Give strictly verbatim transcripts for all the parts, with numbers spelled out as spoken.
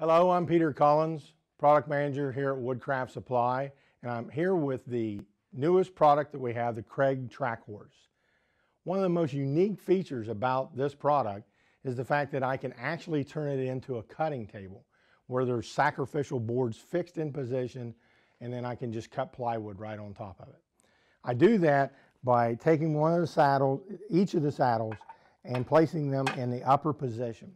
Hello, I'm Peter Collins, product manager here at Woodcraft Supply, and I'm here with the newest product that we have, the Kreg Track Horse. One of the most unique features about this product is the fact that I can actually turn it into a cutting table where there's sacrificial boards fixed in position, and then I can just cut plywood right on top of it. I do that by taking one of the saddles, each of the saddles, and placing them in the upper position.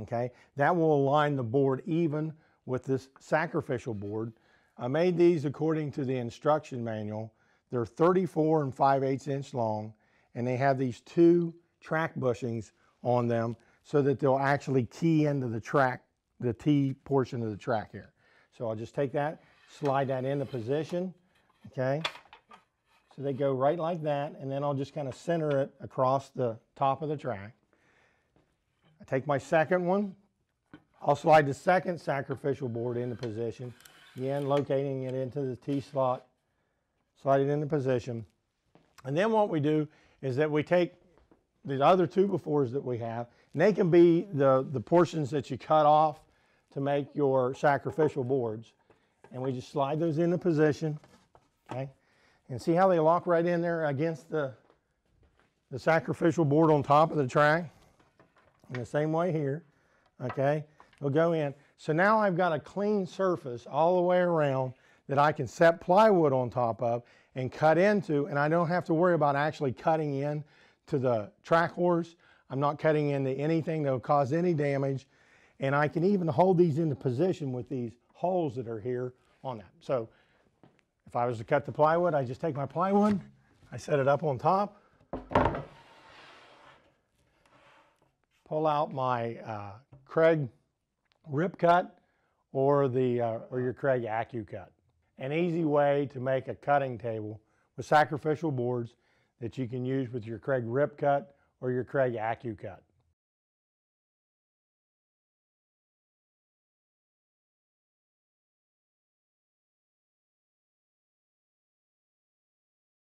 Okay, that will align the board even with this sacrificial board. I made these according to the instruction manual. They're thirty-four and five eighths inch long, and they have these two track bushings on them so that they'll actually key into the track, the T portion of the track here. So I'll just take that, slide that into position, okay? So they go right like that, and then I'll just kind of center it across the top of the track. I take my second one, I'll slide the second sacrificial board into position, again locating it into the T-slot, slide it into position, and then what we do is that we take the other two befores that we have, and they can be the, the portions that you cut off to make your sacrificial boards, and we just slide those into position, okay, and see how they lock right in there against the, the sacrificial board on top of the track. In the same way here, okay, it'll go in. So now I've got a clean surface all the way around that I can set plywood on top of and cut into, and I don't have to worry about actually cutting in to the track horse. I'm not cutting into anything that will cause any damage, and I can even hold these into position with these holes that are here on that. So if I was to cut the plywood, I just take my plywood, I set it up on top, pull out my uh, Kreg Rip Cut or, the, uh, or your Kreg AccuCut. An easy way to make a cutting table with sacrificial boards that you can use with your Kreg Rip Cut or your Kreg AccuCut.